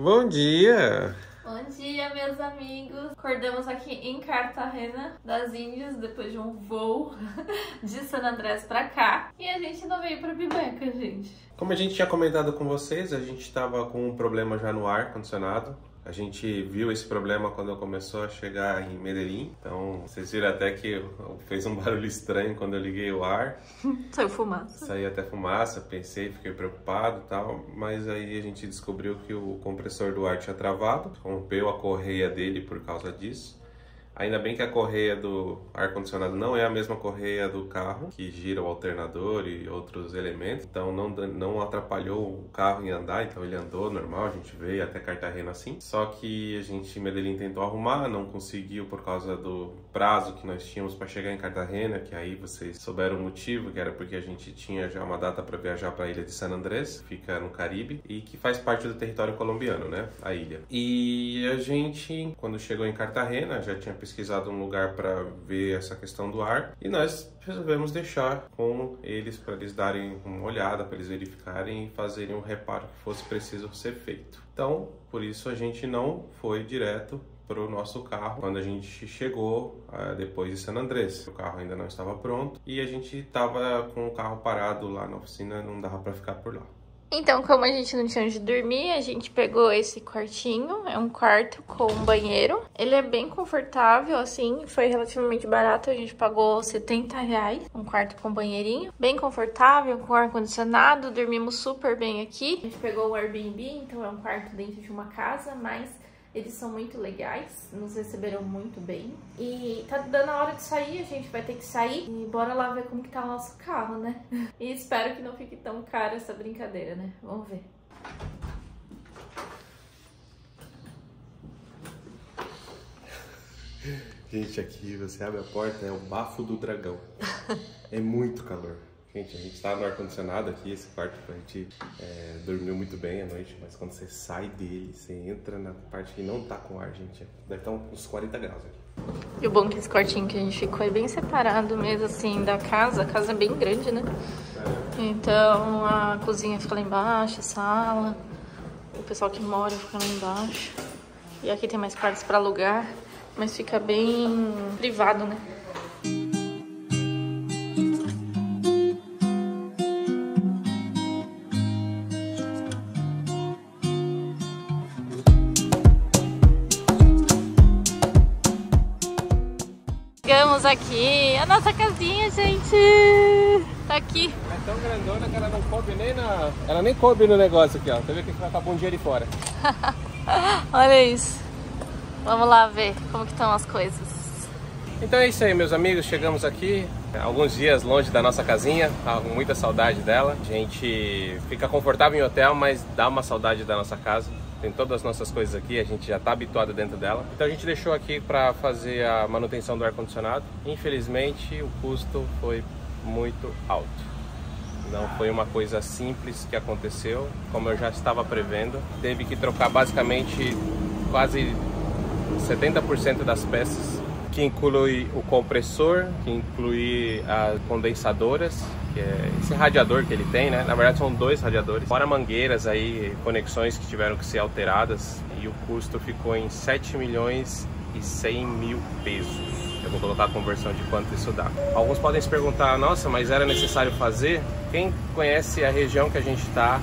Bom dia! Bom dia, meus amigos! Acordamos aqui em Cartagena das Índias, depois de um voo de San Andrés pra cá. E a gente não veio pra Bibeca, gente. Como a gente tinha comentado com vocês, a gente tava com um problema já no ar-condicionado. A gente viu esse problema quando começou a chegar em Medellín. Então, vocês viram até que fez um barulho estranho quando eu liguei o ar. Saiu fumaça. Saiu até fumaça, pensei, fiquei preocupado e tal. Mas aí a gente descobriu que o compressor do ar tinha travado. Rompeu a correia dele por causa disso. Ainda bem que a correia do ar-condicionado não é a mesma correia do carro, que gira o alternador e outros elementos. Então não atrapalhou o carro em andar, então ele andou normal, a gente veio até Cartagena assim. Só que a gente em Medellín tentou arrumar, não conseguiu por causa do prazo que nós tínhamos para chegar em Cartagena, que aí vocês souberam o motivo, que era porque a gente tinha já uma data para viajar para a ilha de San Andrés, fica no Caribe, e que faz parte do território colombiano, né? A ilha. E a gente, quando chegou em Cartagena, já tinha pesquisado um lugar para ver essa questão do ar e nós resolvemos deixar com eles para eles darem uma olhada, para eles verificarem e fazerem um reparo que fosse preciso ser feito. Então, por isso a gente não foi direto para o nosso carro quando a gente chegou depois de San Andrés. O carro ainda não estava pronto e a gente estava com o carro parado lá na oficina, não dava para ficar por lá. Então, como a gente não tinha onde dormir, a gente pegou esse quartinho. É um quarto com um banheiro. Ele é bem confortável, assim, foi relativamente barato. A gente pagou R$70, um quarto com banheirinho. Bem confortável, com ar-condicionado, dormimos super bem aqui. A gente pegou o Airbnb, então é um quarto dentro de uma casa, mas eles são muito legais, nos receberam muito bem. E tá dando a hora de sair, a gente vai ter que sair. E bora lá ver como que tá o nosso carro, né? E espero que não fique tão cara essa brincadeira, né? Vamos ver. Gente, aqui você abre a porta, é o bafo do dragão. É muito calor. Gente, a gente tá no ar-condicionado aqui, esse quarto a gente dormiu muito bem à noite, mas quando você sai dele, você entra na parte que não tá com ar, gente, deve estar uns 40 graus aqui. E o bom é que esse quartinho que a gente ficou é bem separado mesmo, assim, da casa. A casa é bem grande, né? Então a cozinha fica lá embaixo, a sala, o pessoal que mora fica lá embaixo. E aqui tem mais partes pra alugar, mas fica bem privado, né? Aqui, a nossa casinha, gente, tá aqui. É tão grandona que ela não coube nem na... Ela nem coube no negócio aqui, ó. Tá vendo que vai estar bom dia ali fora. Olha isso. Vamos lá ver como que estão as coisas. Então é isso aí, meus amigos. Chegamos aqui, alguns dias longe da nossa casinha. Tava com muita saudade dela. A gente fica confortável em hotel, mas dá uma saudade da nossa casa. Tem todas as nossas coisas aqui, a gente já tá habituado dentro dela. Então a gente deixou aqui para fazer a manutenção do ar-condicionado. Infelizmente o custo foi muito alto. Não foi uma coisa simples que aconteceu, como eu já estava prevendo. Teve que trocar basicamente quase 70% das peças, que inclui o compressor, que inclui as condensadoras, que é esse radiador que ele tem, né? Na verdade são dois radiadores, fora mangueiras aí, conexões que tiveram que ser alteradas, e o custo ficou em 7.100.000 pesos. Eu vou colocar a conversão de quanto isso dá. Alguns podem se perguntar, nossa, mas era necessário fazer? Quem conhece a região que a gente está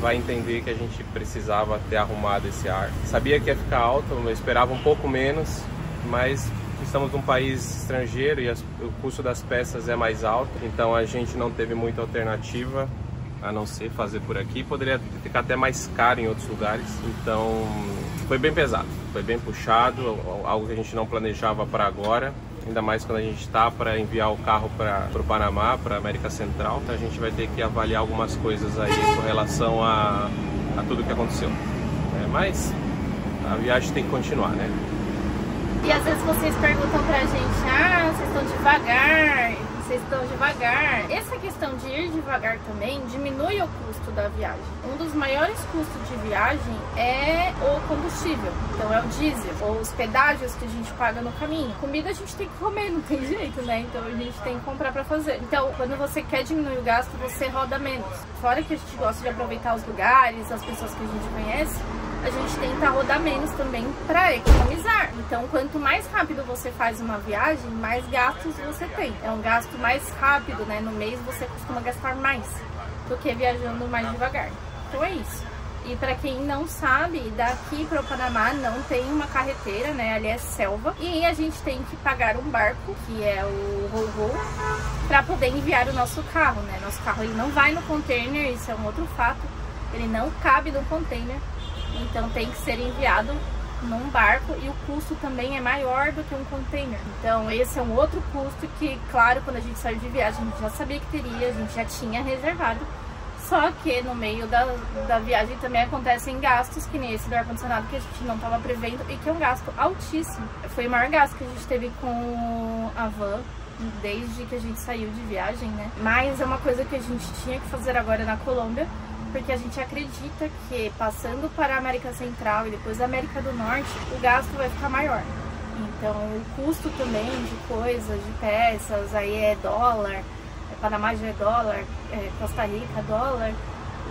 vai entender que a gente precisava ter arrumado esse ar. Sabia que ia ficar alto, eu esperava um pouco menos, mas estamos num país estrangeiro e o custo das peças é mais alto, então a gente não teve muita alternativa a não ser fazer por aqui. Poderia ficar até mais caro em outros lugares, então foi bem pesado, foi bem puxado, algo que a gente não planejava para agora, ainda mais quando a gente está para enviar o carro para o Panamá, para a América Central. Então a gente vai ter que avaliar algumas coisas aí com relação a tudo que aconteceu, mas a viagem tem que continuar, né? E às vezes vocês perguntam pra gente, ah, vocês estão devagar. Essa questão de ir devagar também diminui o custo da viagem. Um dos maiores custos de viagem é o combustível, então é o diesel, ou os pedágios que a gente paga no caminho. Comida a gente tem que comer, não tem jeito, né? Então a gente tem que comprar pra fazer. Então quando você quer diminuir o gasto, você roda menos. Fora que a gente gosta de aproveitar os lugares, as pessoas que a gente conhece, a gente tenta rodar menos também para economizar. Então, quanto mais rápido você faz uma viagem, mais gastos você tem. É um gasto mais rápido, né? No mês você costuma gastar mais do que viajando mais devagar. Então é isso. E para quem não sabe, daqui para o Panamá não tem uma carretera, né? Ali é selva. E a gente tem que pagar um barco, que é o ro-ro, para poder enviar o nosso carro, né? Nosso carro ele não vai no container, isso é um outro fato. Ele não cabe no container, então tem que ser enviado num barco e o custo também é maior do que um container. Então esse é um outro custo que, claro, quando a gente saiu de viagem a gente já sabia que teria, a gente já tinha reservado. Só que no meio da viagem também acontecem gastos, que nem esse do ar-condicionado que a gente não estava prevendo e que é um gasto altíssimo. Foi o maior gasto que a gente teve com a van desde que a gente saiu de viagem, né? Mas é uma coisa que a gente tinha que fazer agora na Colômbia, porque a gente acredita que passando para a América Central e depois a América do Norte, o gasto vai ficar maior. Então o custo também de coisas, de peças, aí é dólar, Panamá já é dólar, Costa Rica dólar,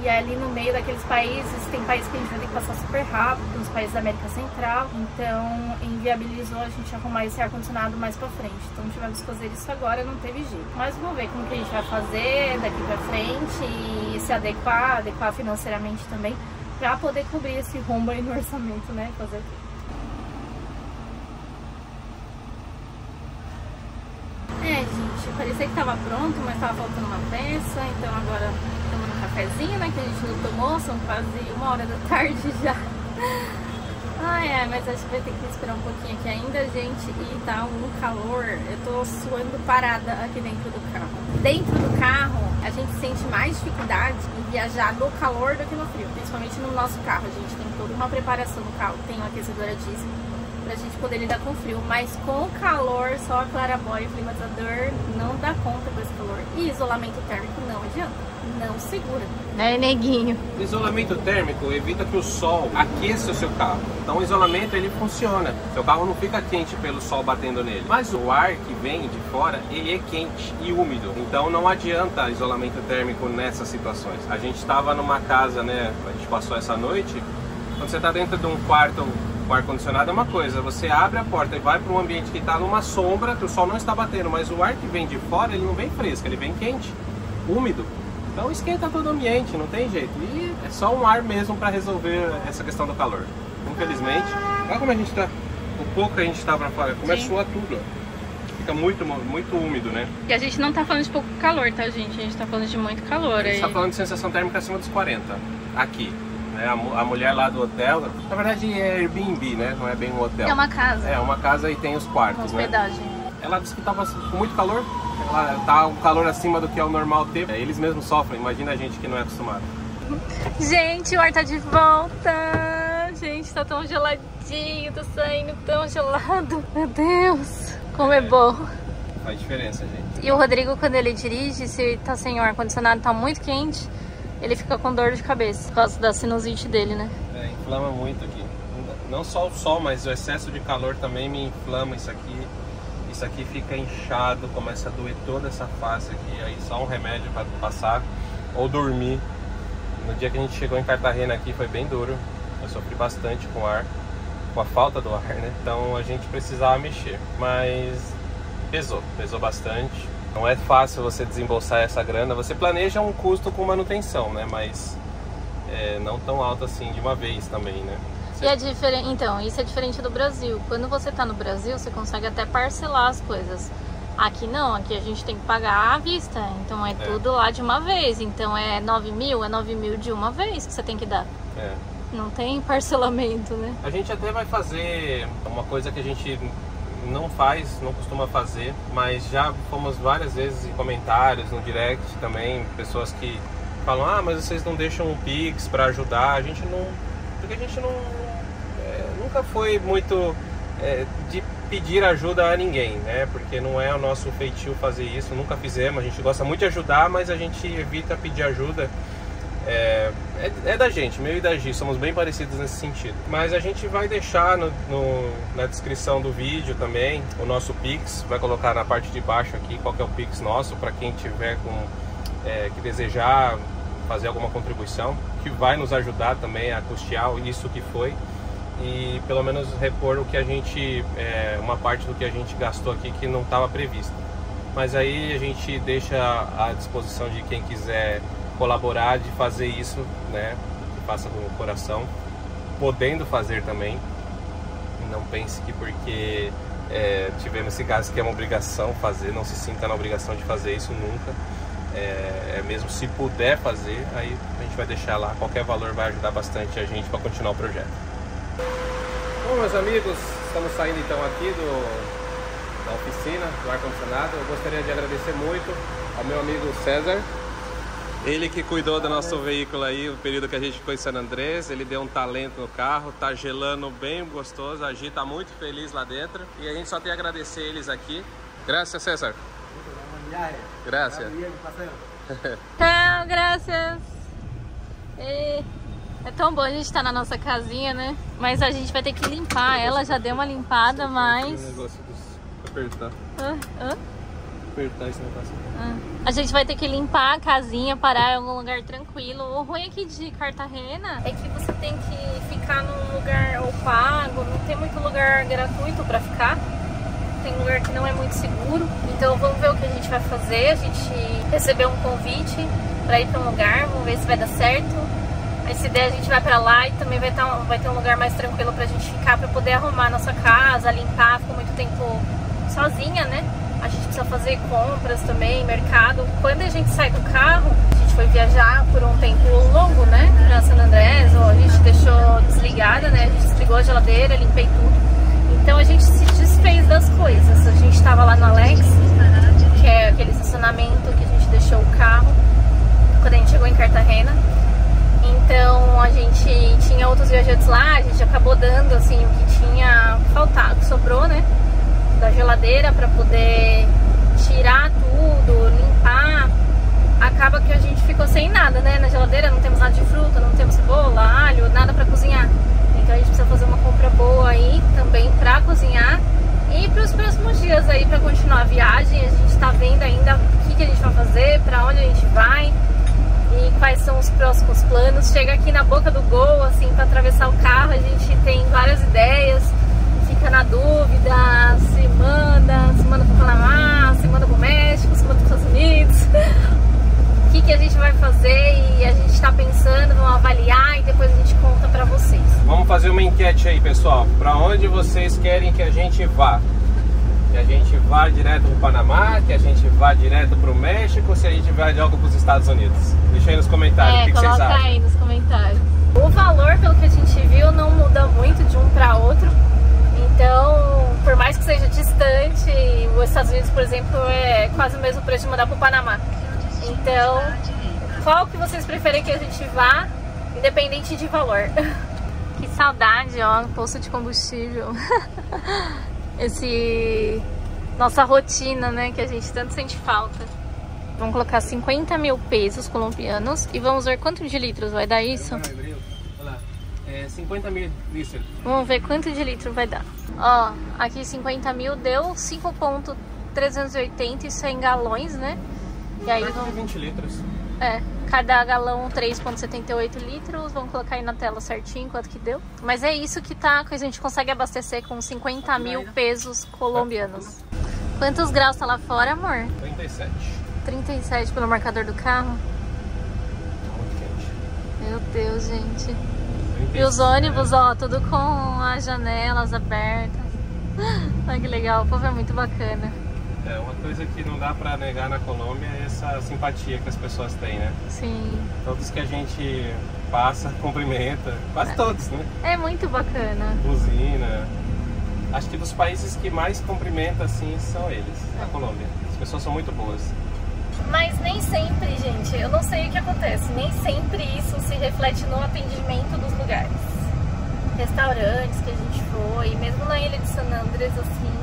e ali no meio daqueles países, tem países que a gente vai ter que passar super rápido, nos países da América Central, então inviabilizou a gente arrumar esse ar-condicionado mais pra frente, então tivemos que fazer isso agora, não teve jeito. Mas vamos ver como que a gente vai fazer daqui pra frente e se adequar financeiramente também, pra poder cobrir esse rombo aí no orçamento, né, fazer tudo. Parecia que tava pronto, mas tava faltando uma peça, então agora tomando um cafezinho, né, que a gente não tomou, são quase 1h da tarde já. Ai, é, mas acho que vai ter que esperar um pouquinho aqui ainda, gente, e tá um calor, eu tô suando parada aqui dentro do carro. Dentro do carro, a gente sente mais dificuldade em viajar no calor do que no frio, principalmente no nosso carro, a gente tem toda uma preparação no carro, tem um aquecedor a diesel, pra gente poder lidar com frio, mas com calor só a clarabóia e o climatizador não dá conta com esse calor. E isolamento térmico não adianta, não segura. É, neguinho. Isolamento térmico evita que o sol aqueça o seu carro. Então o isolamento ele funciona, seu carro não fica quente pelo sol batendo nele, mas o ar que vem de fora ele é quente e úmido, então não adianta isolamento térmico nessas situações. A gente estava numa casa, né, a gente passou essa noite, quando você tá dentro de um quarto com ar-condicionado é uma coisa, você abre a porta e vai para um ambiente que está numa sombra, que o sol não está batendo, mas o ar que vem de fora, ele não vem fresco, ele vem quente, úmido. Então esquenta todo o ambiente, não tem jeito. E é só um ar mesmo para resolver essa questão do calor. Infelizmente, olha como a gente está, o pouco que a gente está para fora, começa a suar tudo, ó. Fica muito, muito úmido, né? E a gente não está falando de pouco calor, tá, gente? A gente está falando de muito calor. A gente está falando de sensação térmica acima dos 40, aqui. A mulher lá do hotel, na verdade é Airbnb, né? Não é bem um hotel. É uma casa. É uma casa e tem os quartos, uma hospedagem, né? Ela disse que estava com muito calor, ela tá um calor acima do que é o normal ter. Eles mesmos sofrem, imagina a gente que não é acostumado. Gente, o ar tá de volta! Gente, tá tão geladinho, tá saindo tão gelado. Meu Deus, como é bom. Faz diferença, gente. E o Rodrigo, quando ele dirige, se tá sem o ar-condicionado, tá muito quente, ele fica com dor de cabeça, por causa da sinusite dele, né? É, inflama muito aqui. Não só o sol, mas o excesso de calor também me inflama isso aqui. Isso aqui fica inchado, começa a doer toda essa face aqui. Aí só um remédio para passar ou dormir. No dia que a gente chegou em Cartagena aqui foi bem duro. Eu sofri bastante com o ar, com a falta do ar, né? Então a gente precisava mexer, mas pesou bastante. Não é fácil você desembolsar essa grana, você planeja um custo com manutenção, né? Mas é, não tão alto assim de uma vez também, né? Você... E é diferente, então, isso é diferente do Brasil. Quando você tá no Brasil, você consegue até parcelar as coisas. Aqui não, aqui a gente tem que pagar à vista, então é tudo lá de uma vez. Então é 9.000, é 9.000 de uma vez que você tem que dar. É. Não tem parcelamento, né? A gente até vai fazer uma coisa que a gente... não faz, não costuma fazer, mas já fomos várias vezes em comentários, no direct também, pessoas que falam, ah, mas vocês não deixam o PIX para ajudar, a gente não, porque a gente não, nunca foi muito de pedir ajuda a ninguém, né, porque não é o nosso feitio fazer isso, nunca fizemos, a gente gosta muito de ajudar, mas a gente evita pedir ajuda. É da gente, meu e da Gi, somos bem parecidos nesse sentido. Mas a gente vai deixar na descrição do vídeo também o nosso Pix, vai colocar na parte de baixo aqui qual que é o Pix nosso, para quem tiver que desejar fazer alguma contribuição, que vai nos ajudar também a custear isso que foi e pelo menos repor o que a gente, uma parte do que a gente gastou aqui que não estava previsto. Mas aí a gente deixa à disposição de quem quiser colaborar, de fazer isso, né, que faça com o coração, podendo fazer também. Não pense que porque tivemos esse caso que é uma obrigação fazer, não se sinta na obrigação de fazer isso nunca. Mesmo se puder fazer, aí a gente vai deixar lá, qualquer valor vai ajudar bastante a gente para continuar o projeto. Bom, meus amigos, estamos saindo então aqui da oficina, do ar-condicionado. Eu gostaria de agradecer muito ao meu amigo César, ele que cuidou do nosso veículo aí, o período que a gente ficou em San Andrés. Ele deu um talento no carro, tá gelando bem gostoso, a Gi tá muito feliz lá dentro e a gente só tem a agradecer eles aqui. Graças, César. Graças. Então, graças. É tão bom a gente estar na nossa casinha, né? Mas a gente vai ter que limpar. Ela já deu uma limpada, mas... Apertar. Apertar esse negócio. A gente vai ter que limpar a casinha, parar em algum lugar tranquilo. O ruim aqui de Cartagena é que você tem que ficar num lugar ou pago. Não tem muito lugar gratuito pra ficar. Tem um lugar que não é muito seguro. Então vamos ver o que a gente vai fazer. A gente recebeu um convite pra ir pra um lugar. Vamos ver se vai dar certo. Aí se der, a gente vai pra lá e também vai ter um lugar mais tranquilo pra gente ficar, pra poder arrumar nossa casa, limpar. Ficou muito tempo sozinha, né? A gente precisa fazer compras também, mercado. Quando a gente sai do carro, a gente foi viajar por um tempo longo, né? Pra San Andrés, a gente deixou desligada, né? A gente desligou a geladeira, limpei tudo. Então a gente se desfez das coisas. A gente tava lá no Alex, que é aquele estacionamento que a gente deixou o carro quando a gente chegou em Cartagena. Então a gente tinha outros viajantes lá, a gente acabou dando assim o que tinha faltado, que sobrou, né, da geladeira para poder tirar tudo, limpar. Acaba que a gente ficou sem nada, né, na geladeira não temos nada de fruta, não temos cebola, alho, nada para cozinhar. Então a gente precisa fazer uma compra boa aí também para cozinhar e para os próximos dias aí para continuar a viagem. A gente tá vendo ainda o que a gente vai fazer, para onde a gente vai. E quais são os próximos planos. Chega aqui na boca do gol, assim, para atravessar o carro, a gente tem várias ideias, fica na dúvida, se manda pro Panamá, se manda pro México, se manda pros Estados Unidos. O que a gente vai fazer? E a gente tá pensando, vamos avaliar e depois a gente conta pra vocês. Vamos fazer uma enquete aí, pessoal, pra onde vocês querem que a gente vá? Que a gente vá direto pro Panamá, que a gente vá direto pro México, se a gente vai de algo pros Estados Unidos. Deixa aí nos comentários o que vocês acham. Coloca aí nos comentários. O valor, pelo que a gente viu, não muda muito de um para outro. Então, por mais que seja distante, os Estados Unidos, por exemplo, é quase o mesmo preço de mandar pro Panamá. Então, qual que vocês preferem que a gente vá, independente de valor? Que saudade, ó, um posto de combustível. Nossa rotina, né, que a gente tanto sente falta. Vamos colocar 50 mil pesos colombianos e vamos ver quanto de litros vai dar isso. É 50 mil litros. Vamos ver quanto de litro vai dar. Ó, aqui 50 mil deu 5.380 e 100 galões, né? E aí vamos... 20 litros. Cada galão 3.78 litros, vamos colocar aí na tela certinho quanto que deu. Mas é isso que tá, que a gente consegue abastecer com 50 mil pesos colombianos. Quantos graus tá lá fora, amor? 37. 37 pelo marcador do carro? Muito quente. Meu Deus, gente. E os ônibus, ó, tudo com as janelas abertas. Olha que legal, o povo é muito bacana. Uma coisa que não dá pra negar na Colômbia é essa simpatia que as pessoas têm, né? Sim. Todos que a gente passa, cumprimenta. Quase todos, né? É muito bacana. Buzina. Acho que dos países que mais cumprimenta, assim, são eles, a Colômbia. As pessoas são muito boas. Mas nem sempre, gente, eu não sei o que acontece, nem sempre isso se reflete no atendimento dos lugares. Restaurantes que a gente foi, mesmo na ilha de San Andrés, assim...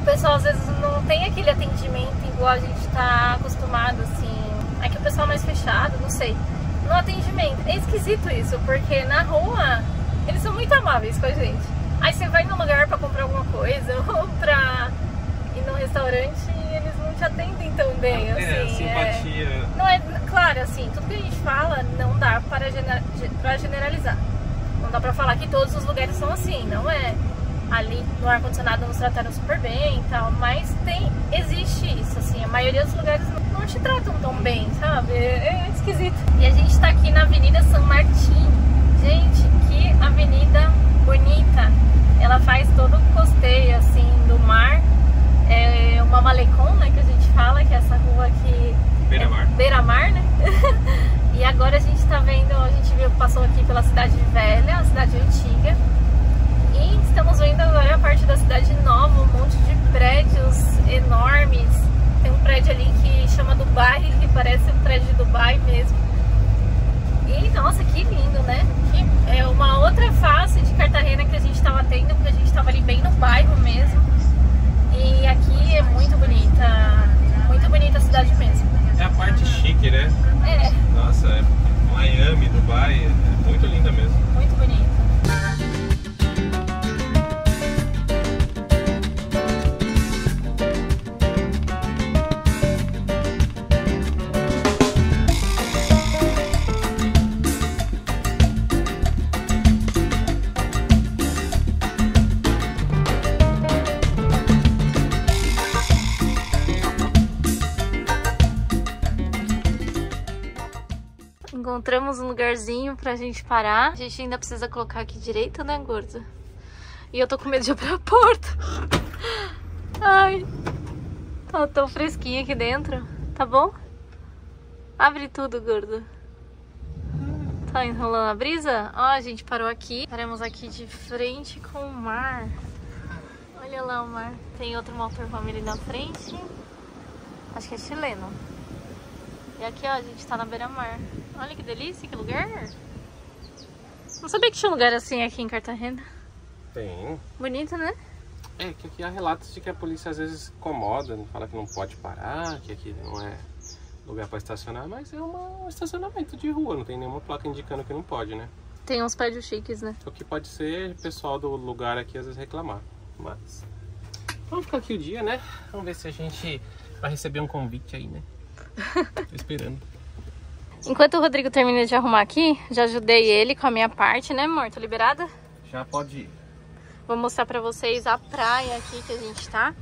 O pessoal às vezes não tem aquele atendimento igual a gente tá acostumado, assim. Aqui o pessoal é mais fechado, não sei. No atendimento. É esquisito isso, porque na rua eles são muito amáveis com a gente. Aí você vai num lugar pra comprar alguma coisa ou pra ir num restaurante e eles não te atendem tão bem, assim. Simpatia. Não é, claro. Claro, assim, tudo que a gente fala não dá para generalizar. Não dá para falar que todos os lugares são assim, não é? Ali no ar-condicionado nos trataram super bem e tal, mas existe isso, assim, a maioria dos lugares não te tratam tão bem, sabe? É esquisito. E a gente tá aqui na Avenida San Martín. Gente, que avenida bonita. Ela faz todo o costeio, assim, do mar. É uma malecon, né, que a gente fala, que é essa rua aqui... Beira-mar. É beira-mar, né? E agora a gente tá vendo, a gente passou aqui pela cidade velha, a cidade antiga. E estamos vendo agora a parte da cidade nova, um monte de prédios enormes. Tem um prédio ali que chama Dubai, que parece um prédio de Dubai mesmo. E nossa, que lindo, né? Que é uma outra face de Cartagena que a gente estava tendo, porque a gente estava ali bem no bairro mesmo. E aqui é muito bonita a cidade mesmo. É a parte chique, né? É. Nossa, é Miami, Dubai, é muito linda mesmo. Muito bonita. Encontramos um lugarzinho pra gente parar. A gente ainda precisa colocar aqui direito, né, gordo? E eu tô com medo de abrir a porta. Ai, tá tão fresquinha aqui dentro. Tá bom? Abre tudo, gordo. Tá enrolando a brisa? Ó, a gente parou aqui. Paramos aqui de frente com o mar. Olha lá o mar. Tem outro motorhome ali na frente. Acho que é chileno. E aqui, ó, a gente tá na beira-mar. Olha que delícia, que lugar. Não sabia que tinha um lugar assim aqui em Cartagena. Tem. Bonito, né? É, que aqui há relatos de que a polícia às vezes incomoda, fala que não pode parar, que aqui não é lugar pra estacionar, mas é um estacionamento de rua, não tem nenhuma placa indicando que não pode, né? Tem uns prédios chiques, né? O que pode ser o pessoal do lugar aqui às vezes reclamar, mas... Vamos ficar aqui o dia, né? Vamos ver se a gente vai receber um convite aí, né? Tô esperando. Enquanto o Rodrigo termina de arrumar aqui, já ajudei ele com a minha parte, né, amor? Tô liberada? Já pode ir. Vou mostrar pra vocês a praia aqui que a gente tá.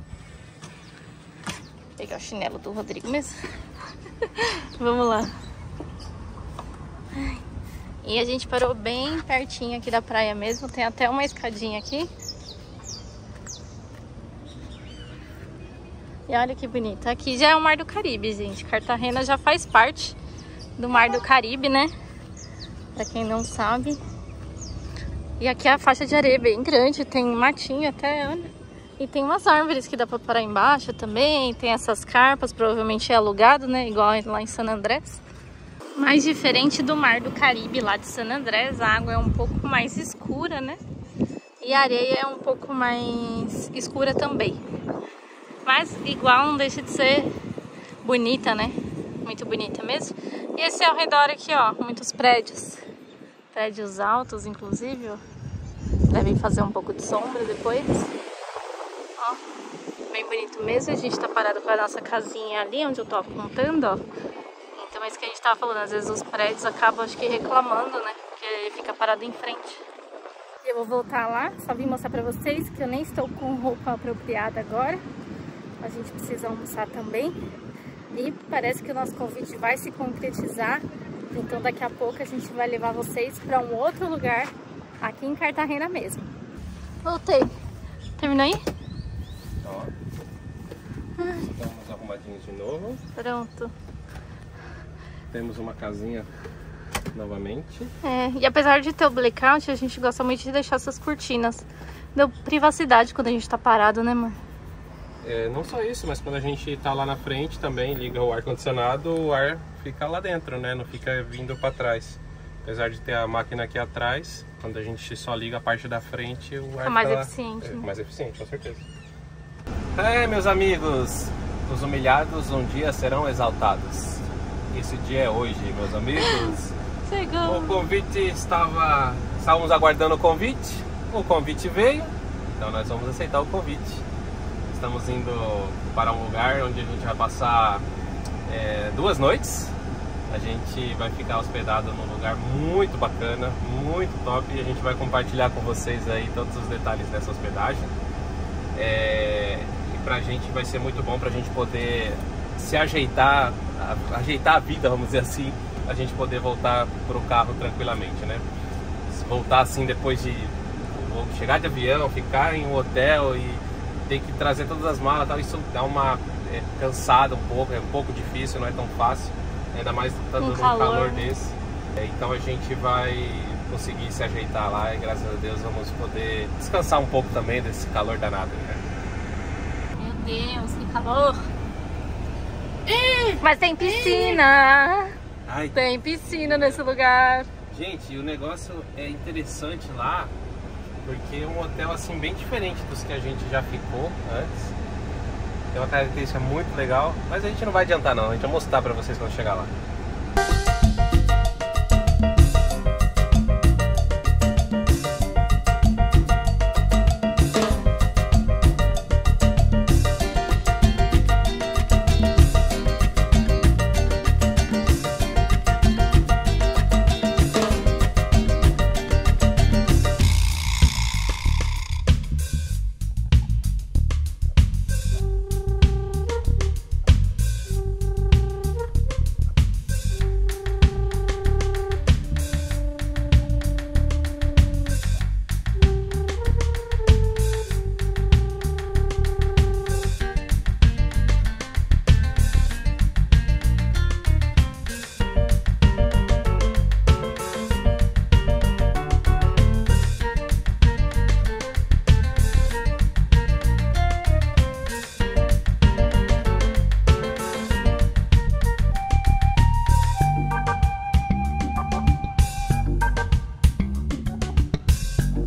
Vou pegar o chinelo do Rodrigo mesmo. Vamos lá. E a gente parou bem pertinho aqui da praia mesmo. Tem até uma escadinha aqui. E olha que bonito. Aqui já é o Mar do Caribe, gente. Cartagena já faz parte do Mar do Caribe, né? Pra quem não sabe. E aqui a faixa de areia é bem grande. Tem matinho até, olha. E tem umas árvores que dá pra parar embaixo também. Tem essas carpas, provavelmente é alugado, né? Igual lá em San Andrés. Mas diferente do Mar do Caribe lá de San Andrés, a água é um pouco mais escura, né? E a areia é um pouco mais escura também. Mas igual não deixa de ser bonita, né? Muito bonita mesmo. E esse ao redor aqui, ó, muitos prédios. Prédios altos, inclusive, ó. Devem fazer um pouco de sombra depois. Ó, bem bonito mesmo. A gente tá parado com a nossa casinha ali, onde eu tô apontando, ó. Então é isso que a gente tava falando. Às vezes os prédios acabam, acho que, reclamando, né? Porque fica parado em frente. Eu vou voltar lá. Só vim mostrar pra vocês que eu nem estou com roupa apropriada agora. A gente precisa almoçar também. E parece que o nosso convite vai se concretizar. Então daqui a pouco a gente vai levar vocês para um outro lugar aqui em Cartagena mesmo. Voltei. Terminou aí? Ó. Estamos arrumadinhos de novo. Pronto. Temos uma casinha novamente. É, e apesar de ter o blackout, a gente gosta muito de deixar essas cortinas. Deu privacidade quando a gente tá parado, né, amor? É, não só isso, mas quando a gente tá lá na frente também, liga o ar-condicionado, o ar fica lá dentro, né? Não fica vindo pra trás. Apesar de ter a máquina aqui atrás, quando a gente só liga a parte da frente, o ar fica mais eficiente. É, né? Mais eficiente, com certeza. É, meus amigos, os humilhados um dia serão exaltados. Esse dia é hoje, meus amigos. Chegou! O convite estávamos aguardando o convite veio, então nós vamos aceitar o convite. Estamos indo para um lugar onde a gente vai passar 2 noites. A gente vai ficar hospedado num lugar muito bacana, muito top, e a gente vai compartilhar com vocês aí todos os detalhes dessa hospedagem. E pra gente vai ser muito bom pra gente poder se ajeitar, ajeitar a vida, vamos dizer assim, a gente poder voltar pro carro tranquilamente, né? Voltar assim depois de chegar de avião, ficar em um hotel e ter que trazer todas as malas, tal, isso dá uma cansada um pouco, é um pouco difícil, não é tão fácil, ainda mais estando num calor desse. Então a gente vai conseguir se ajeitar lá e graças a Deus vamos poder descansar um pouco também desse calor danado, né? Meu Deus, que calor! Mas tem piscina! Ai. Tem piscina nesse lugar! Gente, o negócio é interessante lá, porque é um hotel assim bem diferente dos que a gente já ficou antes. Tem uma característica muito legal, mas a gente não vai adiantar não, a gente vai mostrar pra vocês quando chegar lá.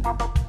Bye.